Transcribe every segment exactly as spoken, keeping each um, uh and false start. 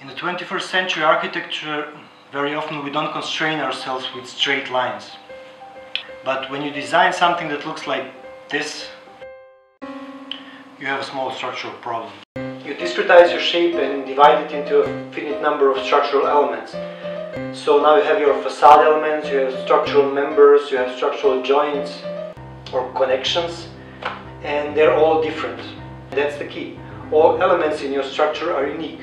In the twenty-first century architecture, very often we don't constrain ourselves with straight lines. But when you design something that looks like this, you have a small structural problem. You discretize your shape and divide it into a finite number of structural elements. So now you have your facade elements, you have structural members, you have structural joints or connections, and they're all different. That's the key. All elements in your structure are unique.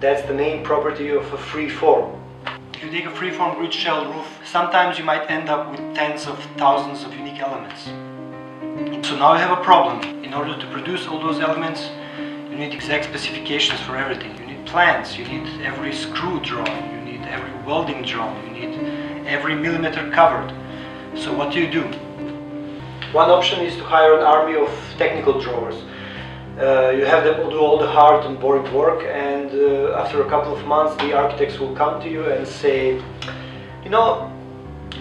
That's the main property of a free form. If you take a freeform grid shell roof, sometimes you might end up with tens of thousands of unique elements. So now you have a problem. In order to produce all those elements, you need exact specifications for everything. You need plans, you need every screw drawn, you need every welding drawn, you need every millimeter covered. So what do you do? One option is to hire an army of technical drawers. Uh, you have them do all the hard and boring work, and uh, after a couple of months the architects will come to you and say, you know,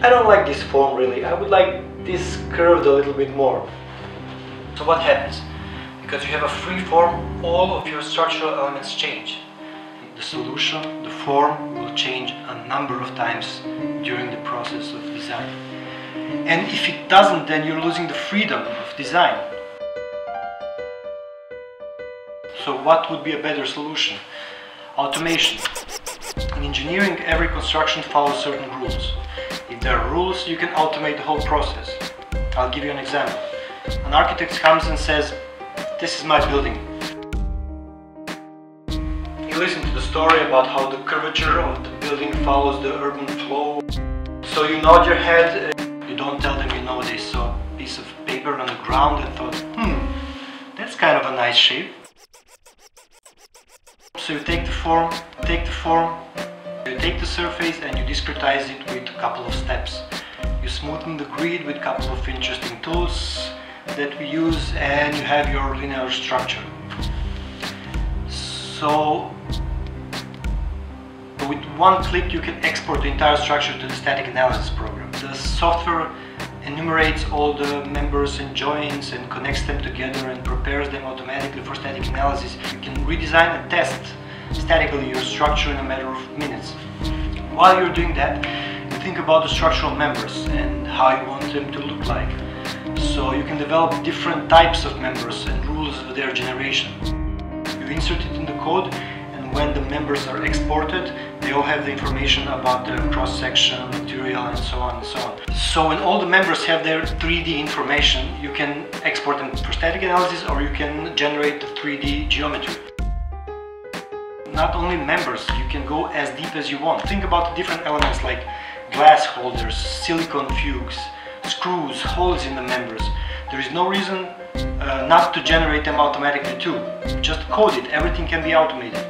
I don't like this form really, I would like this curved a little bit more. So what happens? Because you have a free form, all of your structural elements change. The solution, the form, will change a number of times during the process of design. And if it doesn't, then you're losing the freedom of design. So what would be a better solution? Automation. In engineering, every construction follows certain rules. If there are rules, you can automate the whole process. I'll give you an example. An architect comes and says, this is my building. You listen to the story about how the curvature of the building follows the urban flow. So you nod your head, you don't tell them you know they saw a piece of paper on the ground and thought, hmm, that's kind of a nice shape. So you take the form, take the form, you take the surface and you discretize it with a couple of steps. You smoothen the grid with a couple of interesting tools that we use, and you have your linear structure. So with one click you can export the entire structure to the static analysis program. The software enumerates all the members and joints and connects them together and prepares them automatically for static analysis. You can redesign and test statically your structure in a matter of minutes. While you're doing that, you think about the structural members and how you want them to look like. So you can develop different types of members and rules of their generation. You insert it in the code, and when the members are exported, they all have the information about their cross-section, material, and so on and so on. So when all the members have their three D information, you can export them for static analysis, or you can generate the three D geometry. Not only members, you can go as deep as you want. Think about the different elements like glass holders, silicone fugues, screws, holes in the members. There is no reason uh, not to generate them automatically too. Just code it, everything can be automated.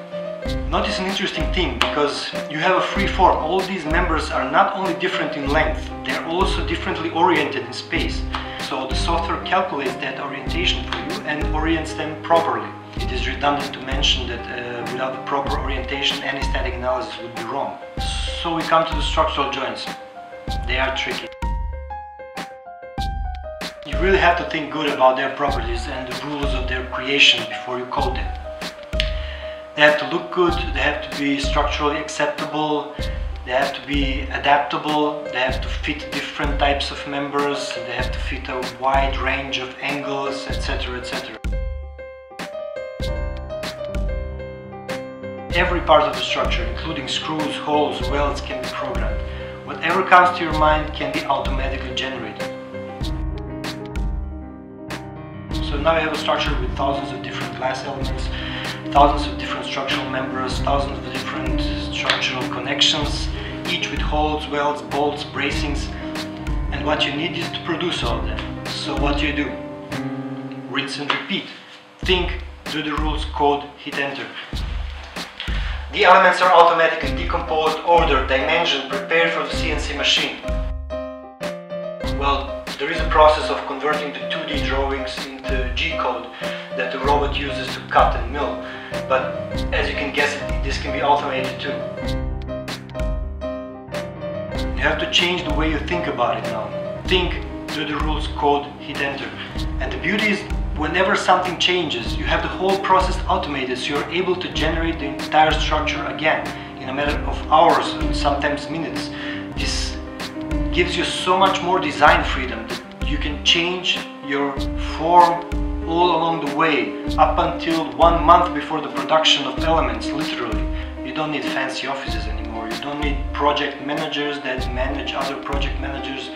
Notice an interesting thing, because you have a free form. All these members are not only different in length, they are also differently oriented in space. So the software calculates that orientation for you and orients them properly. It is redundant to mention that uh, without the proper orientation, any static analysis would be wrong. So we come to the structural joints. They are tricky. You really have to think good about their properties and the rules of their creation before you code them. They have to look good, they have to be structurally acceptable, they have to be adaptable, they have to fit different types of members, they have to fit a wide range of angles, et cetera, et cetera. Every part of the structure, including screws, holes, welds, can be programmed. Whatever comes to your mind can be automatically generated. So now you have a structure with thousands of different glass elements, thousands of different structural members, thousands of different structural connections, each with holes, welds, bolts, bracings, and what you need is to produce all of them. So what do you do? Rinse and repeat. Think, do the rules, code, hit enter. The elements are automatically decomposed, ordered, dimensioned, prepared for the C N C machine. Well, there is a process of converting the two D drawings into G-code that the robot uses to cut and mill, but as you can guess, this can be automated too. You have to change the way you think about it now. Think through the rules, code, hit enter. And the beauty is, whenever something changes, you have the whole process automated, so you're able to generate the entire structure again in a matter of hours and sometimes minutes. This gives you so much more design freedom. You can change your form all along the way, up until one month before the production of elements, literally. You don't need fancy offices anymore. You don't need project managers that manage other project managers.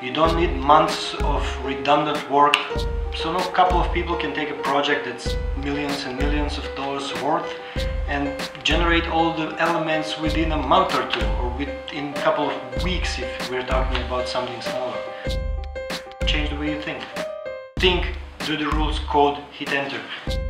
You don't need months of redundant work. So a couple of people can take a project that's millions and millions of dollars worth and generate all the elements within a month or two, or within a couple of weeks if we're talking about something smaller. Change the way you think. Think, do the rules, code, hit enter.